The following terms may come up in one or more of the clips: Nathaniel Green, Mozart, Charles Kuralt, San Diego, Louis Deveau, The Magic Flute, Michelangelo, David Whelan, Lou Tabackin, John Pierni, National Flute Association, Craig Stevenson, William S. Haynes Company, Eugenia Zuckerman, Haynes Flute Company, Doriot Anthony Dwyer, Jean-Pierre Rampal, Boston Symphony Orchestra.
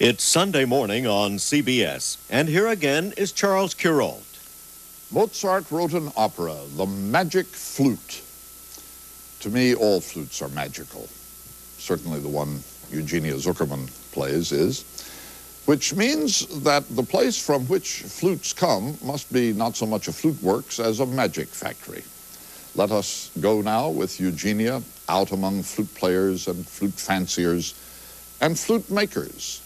It's Sunday morning on CBS, and here again is Charles Kuralt. Mozart wrote an opera, The Magic Flute. To me, all flutes are magical. Certainly the one Eugenia Zuckerman plays is, which means that the place from which flutes come must be not so much a flute works as a magic factory. Let us go now with Eugenia out among flute players and flute fanciers and flute makers.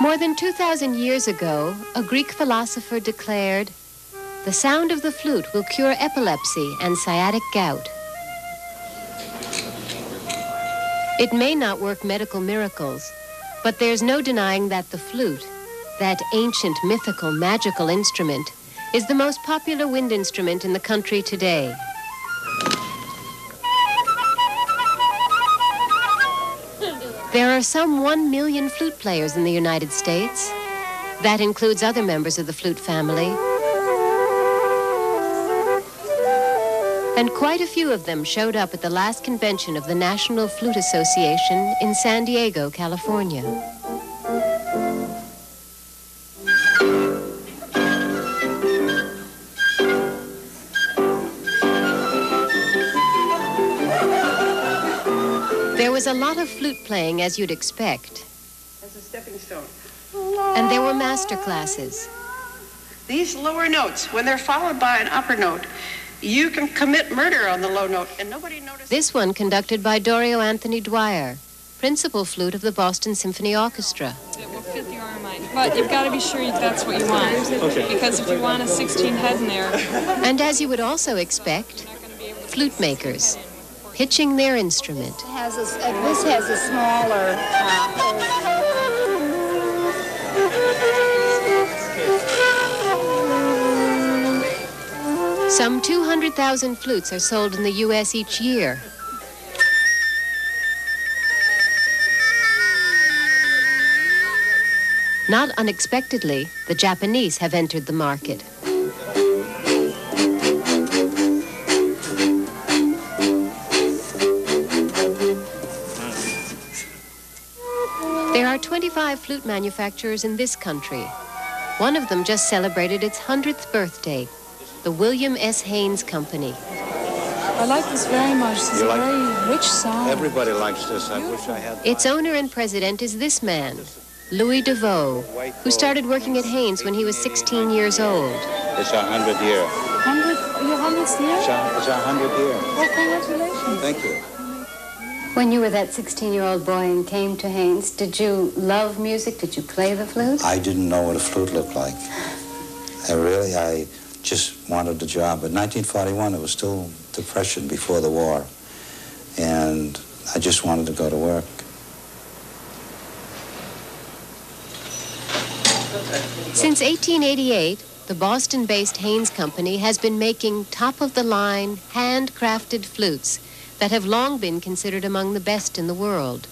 More than 2,000 years ago, a Greek philosopher declared, "The sound of the flute will cure epilepsy and sciatic gout." It may not work medical miracles, but there's no denying that the flute, that ancient, mythical, magical instrument, is the most popular wind instrument in the country today. There are some 1 million flute players in the United States. That includes other members of the flute family. And quite a few of them showed up at the last convention of the National Flute Association in San Diego, California. There was a lot of flute playing, as you'd expect. As a stepping stone. And there were master classes. These lower notes, when they're followed by an upper note, you can commit murder on the low note, and nobody notices. This one conducted by Doriot Anthony Dwyer, principal flute of the Boston Symphony Orchestra. It will fit the arm line, but you've got to be sure that's what you want, okay. Because if you want a 16 head in there. And as you would also expect, flute makers. Hitching their instrument. This has a smaller Some 200,000 flutes are sold in the U.S. each year. Not unexpectedly, the Japanese have entered the market. There are 25 flute manufacturers in this country. One of them just celebrated its 100th birthday, the William S. Haynes Company. I like this very much. This is a very rich song. Everybody likes this. I wish I had. Its owner and president is this man, Louis Deveau, who started working at Haynes when he was 16 years old. It's our 100th year. 100th? Your 100th year? It's our 100th year. Well, congratulations. Thank you. When you were that 16-year-old boy and came to Haynes, did you love music? Did you play the flute? I didn't know what a flute looked like. I just wanted a job. In 1941, it was still Depression before the war, and I just wanted to go to work. Since 1888, the Boston-based Haynes Company has been making top-of-the-line, handcrafted flutes that have long been considered among the best in the world.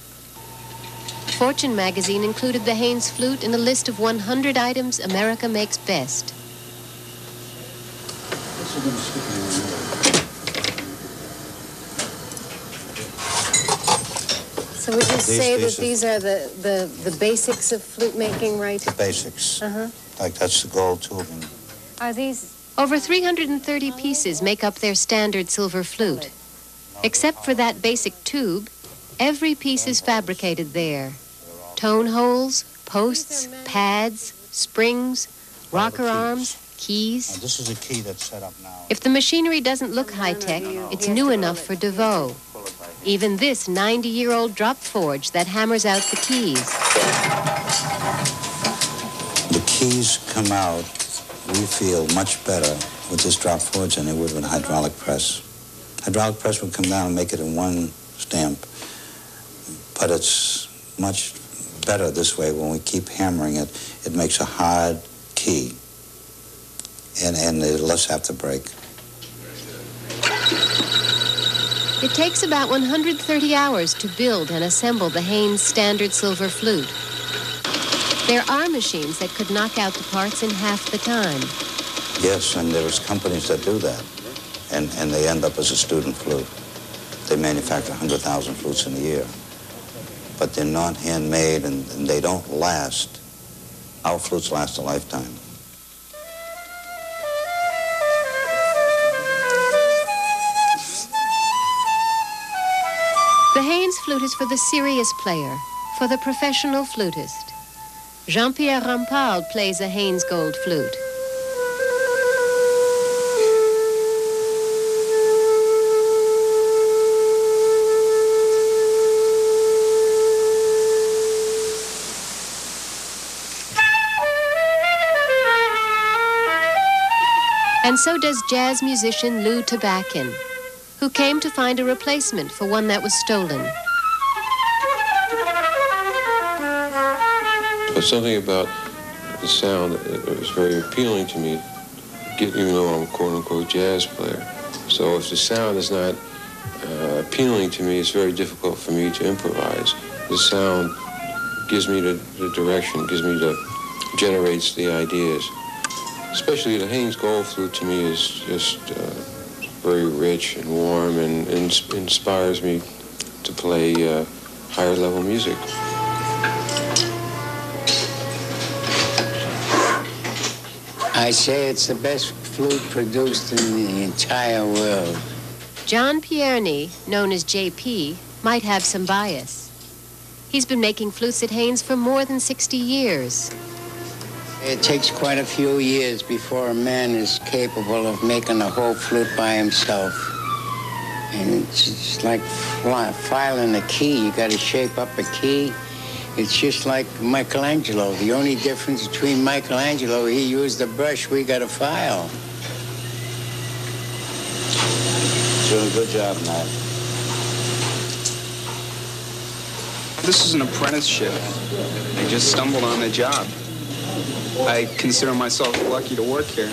Fortune magazine included the Haynes flute in a list of 100 items America makes best. So would you say that these are the basics of flute making, right? The basics. Uh-huh. Like that's the gold tubing. Are these? Over 330 pieces make up their standard silver flute. Except for that basic tube, every piece is fabricated there. Tone holes, posts, pads, springs, rocker arms, keys. This is a key that's set up now. If the machinery doesn't look high-tech, it's new enough for Deveau. Even this 90-year-old drop forge that hammers out the keys. The keys come out, we feel, much better with this drop forge than they would with a hydraulic press. Hydraulic press would come down and make it in one stamp, but it's much better this way. When we keep hammering it, it makes a hard key, and the less have to break. It takes about 130 hours to build and assemble the Haynes standard silver flute. There are machines that could knock out the parts in half the time. Yes, and there's companies that do that. and they end up as a student flute. They manufacture 100,000 flutes in a year, but they're not handmade and they don't last. Our flutes last a lifetime. The Haynes flute is for the serious player, for the professional flutist. Jean-Pierre Rampal plays a Haynes gold flute. And so does jazz musician Lou Tabackin, who came to find a replacement for one that was stolen. There's something about the sound that was very appealing to me, even though I'm a quote-unquote jazz player. So if the sound is not appealing to me, it's very difficult for me to improvise. The sound gives me the direction, generates the ideas. Especially the Haynes gold flute to me is just very rich and warm and inspires me to play higher level music. I say it's the best flute produced in the entire world. John Pierni, known as JP, might have some bias. He's been making flutes at Haynes for more than 60 years. It takes quite a few years before a man is capable of making a whole flute by himself. And it's like filing a key. You got to shape up a key. It's just like Michelangelo. The only difference between Michelangelo, he used a brush, we got a file. Doing a good job, Matt. This is an apprenticeship. I just stumbled on the job. I consider myself lucky to work here.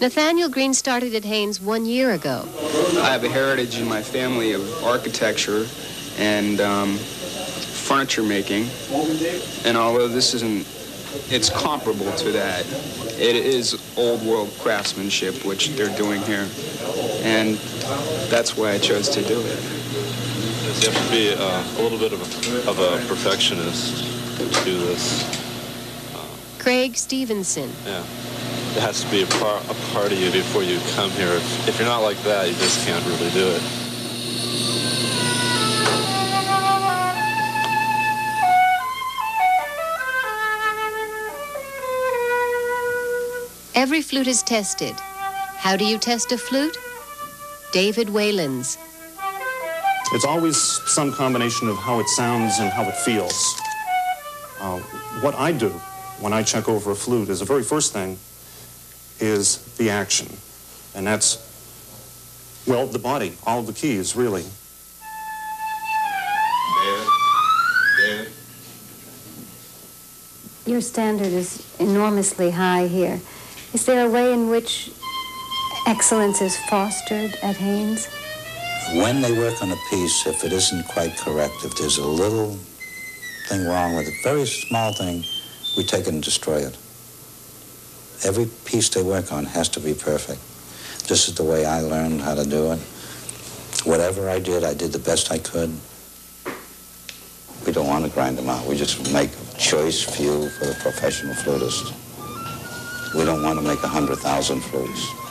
Nathaniel Green started at Haynes 1 year ago. I have a heritage in my family of architecture and furniture making. And although this isn't, it's comparable to that. It is old world craftsmanship, which they're doing here. And that's why I chose to do it. You have to be a little bit of a perfectionist to do this. Craig Stevenson. Yeah, it has to be a part of you before you come here. If you're not like that, you just can't really do it. Every flute is tested. How do you test a flute? David Whelan's. It's always some combination of how it sounds and how it feels. What I do when I check over a flute is the very first thing is the action. And that's, well, the body, all the keys, really. There. Your standard is enormously high here. Is there a way in which excellence is fostered at Haynes? When they work on a piece, if it isn't quite correct, if there's a little thing wrong with it, very small thing, we take it and destroy it. Every piece they work on has to be perfect. This is the way I learned how to do it. Whatever I did the best I could. We don't want to grind them out. We just make a choice few for the professional flutist. We don't want to make 100,000 flutes.